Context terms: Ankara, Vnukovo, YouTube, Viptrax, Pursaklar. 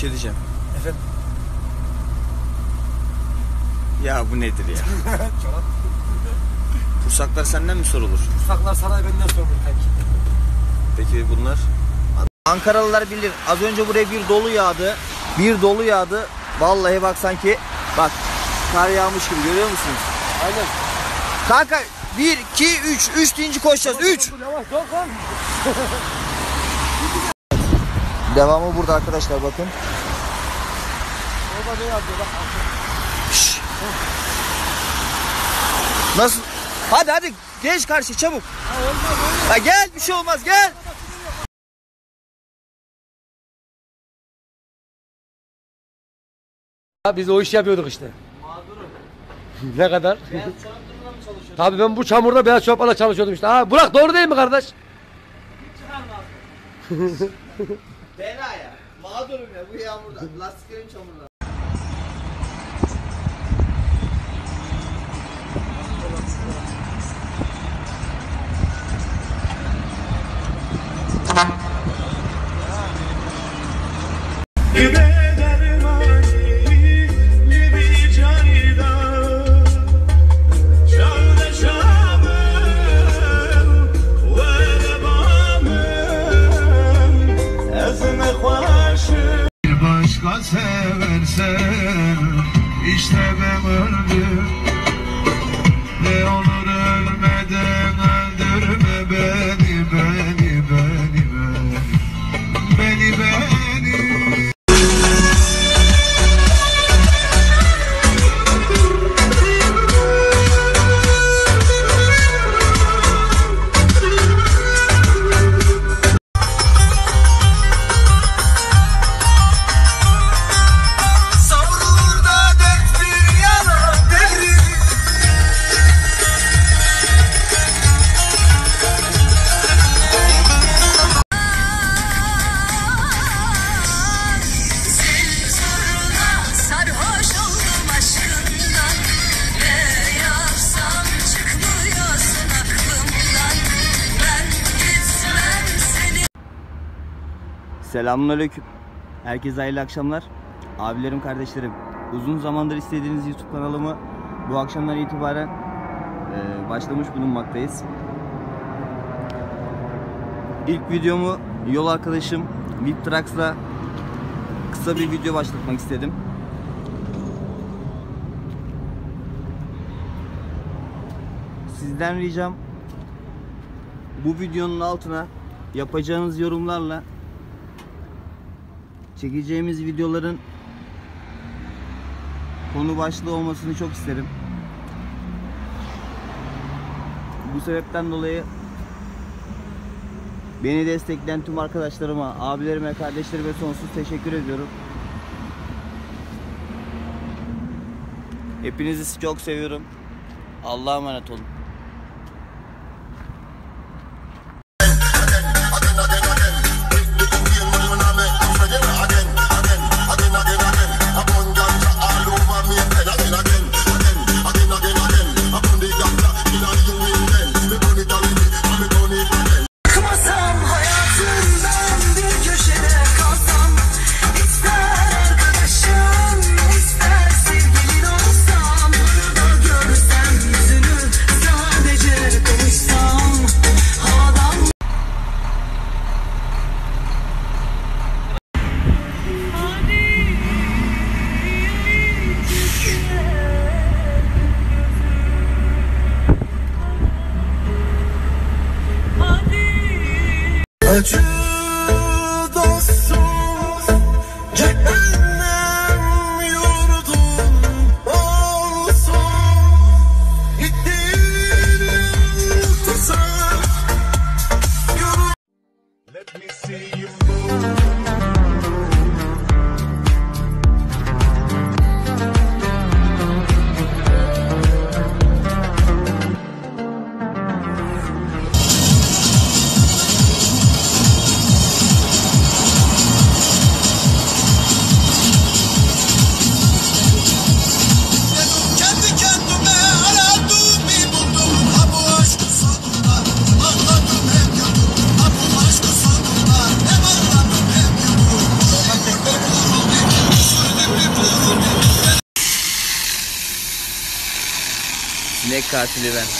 şey diyeceğim. Efendim? Ya bu nedir ya? Pursaklar senden mi sorulur? Pursaklar sana benden sorulur peki. Peki bunlar? Ankaralılar bilir. Az önce buraya bir dolu yağdı. Bir dolu yağdı. Vallahi bak sanki bak kar yağmış gibi, görüyor musunuz? Aynen. Kanka 1 2 3 3 deyince koşacağız. 3. Devamı burada arkadaşlar, bakın. Orada ne yazıyor bak. Nasıl? Hadi hadi geç karşı çabuk. Ha, gel, bir şey olmaz, gel. Ya biz o işi yapıyorduk işte. Mağdurum. Ne kadar? Beyaz çorapla mı çalışıyordun? Tabii ben bu çamurda beyaz çorapla çalışıyordum işte. Ha Burak, doğru değil mi kardeş? Çıkarma. Bela ya. Mağdurum ya bu yağmurda. Lastiklerin çamurda. İşte ben öldüm. Ne olur ölmeden öldürme beni, beni. Selamünaleyküm. Herkese hayırlı akşamlar. Abilerim, kardeşlerim. Uzun zamandır istediğiniz YouTube kanalımı bu akşamdan itibaren başlamış bulunmaktayız. İlk videomu yol arkadaşım Viptrax'la kısa bir video başlatmak istedim. Sizden ricam, bu videonun altına yapacağınız yorumlarla çekeceğimiz videoların konu başlığı olmasını çok isterim. Bu sebepten dolayı beni destekleyen tüm arkadaşlarıma, abilerime, kardeşlerime sonsuz teşekkür ediyorum. Hepinizi çok seviyorum. Allah'a emanet olun. Acı dostum, cehennem yurdum olsun, gittiğin tutsam yolum. Let me see you move. bebek katili ben.